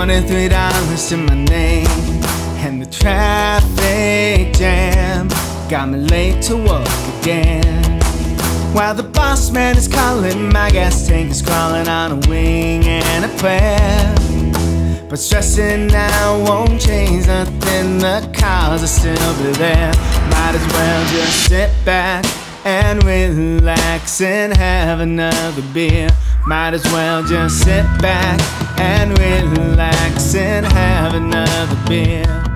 $23 in my name, and the traffic jam got me late to work again. While the boss man is calling, my gas tank is crawling on a wing and a prayer. But stressing now won't change nothing, the cars are still be there. Might as well just sit back and relax and have another beer. Might as well just sit back and relax and have another beer.